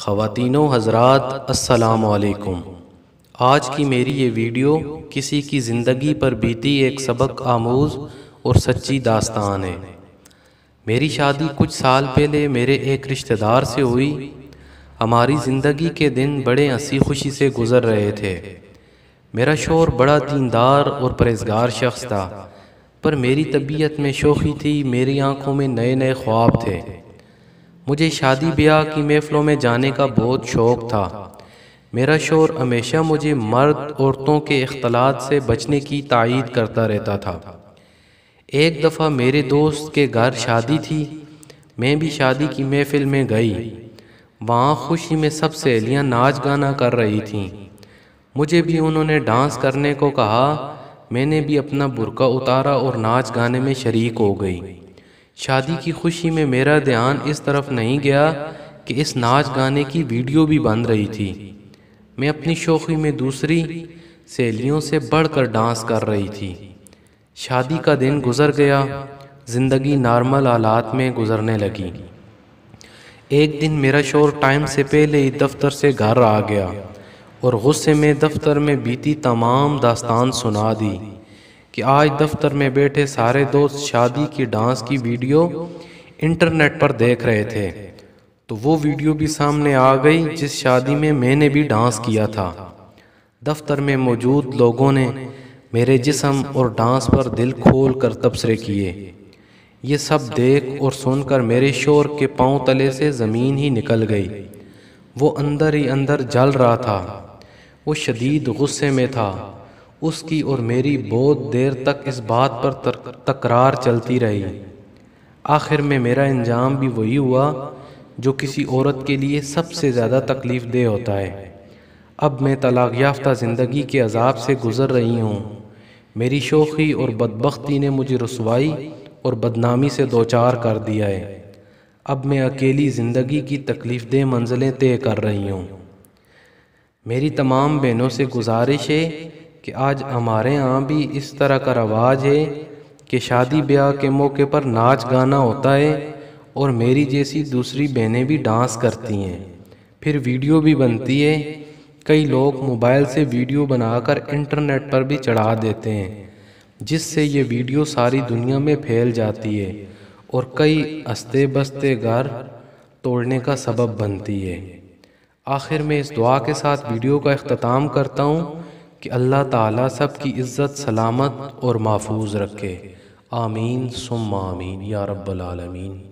ख़वातीनों हज़रात अस्सलाम वालेकुम। आज की मेरी ये वीडियो किसी की ज़िंदगी पर बीती एक सबक आमूज़ और सच्ची दास्तान है। मेरी शादी कुछ साल पहले मेरे एक रिश्तेदार से हुई। हमारी ज़िंदगी के दिन बड़े हंसी खुशी से गुज़र रहे थे। मेरा शौहर बड़ा दीनदार और परहेज़गार शख्स था, पर मेरी तबीयत में शोखी थी, मेरी आंखों में नए नए ख्वाब थे। मुझे शादी ब्याह की महफिलों में जाने का बहुत शौक़ था। मेरा शौहर हमेशा मुझे मर्द औरतों के इख्तलात से बचने की तायीद करता रहता था। एक दफ़ा मेरे दोस्त के घर शादी थी। मैं भी शादी की महफिल में गई। वहाँ खुशी में सब सहेलियाँ नाच गाना कर रही थीं। मुझे भी उन्होंने डांस करने को कहा। मैंने भी अपना बुर्का उतारा और नाच गाने में शरीक हो गई। शादी की खुशी में मेरा ध्यान इस तरफ नहीं गया कि इस नाच गाने की वीडियो भी बन रही थी। मैं अपनी शोखी में दूसरी सहेलियों से बढ़कर डांस कर रही थी। शादी का दिन गुजर गया। ज़िंदगी नॉर्मल हालात में गुजरने लगी। एक दिन मेरा शोहर टाइम से पहले ही दफ्तर से घर आ गया और गुस्से में दफ्तर में बीती तमाम दास्तान सुना दी कि आज दफ्तर में बैठे सारे दोस्त शादी की डांस की वीडियो इंटरनेट पर देख रहे थे, तो वो वीडियो भी सामने आ गई जिस शादी में मैंने भी डांस किया था। दफ्तर में मौजूद लोगों ने मेरे जिस्म और डांस पर दिल खोल कर तबसरे किए। ये सब देख और सुनकर मेरे शोहर के पाँव तले से ज़मीन ही निकल गई। वो अंदर ही अंदर जल रहा था। वो शदीद गुस्से में था। उसकी और मेरी बहुत देर तक इस बात पर तकरार चलती रही। आखिर में मेरा इंजाम भी वही हुआ जो किसी औरत के लिए सबसे ज़्यादा तकलीफ़ देह होता है। अब मैं तलाक़ याफ्ता ज़िंदगी के अजाब से गुज़र रही हूँ। मेरी शोखी और बदबख्ती ने मुझे रुसवाई और बदनामी से दोचार कर दिया है। अब मैं अकेली ज़िंदगी की तकलीफ़ देह मंजिलें तय कर रही हूँ। मेरी तमाम बहनों से गुजारिश है कि आज हमारे यहाँ भी इस तरह का रवाज है कि शादी ब्याह के मौके पर नाच गाना होता है और मेरी जैसी दूसरी बहनें भी डांस करती हैं, फिर वीडियो भी बनती है। कई लोग मोबाइल से वीडियो बनाकर इंटरनेट पर भी चढ़ा देते हैं, जिससे ये वीडियो सारी दुनिया में फैल जाती है और कई हंसते बसते घर तोड़ने का सबब बनती है। आखिर में इस दुआ के साथ वीडियो का इख्तिताम करता हूँ कि अल्लाह ताला सब की इज़्ज़त सलामत और महफूज रखे। आमीन सुम्मा आमीन या रब्बल आलमीन।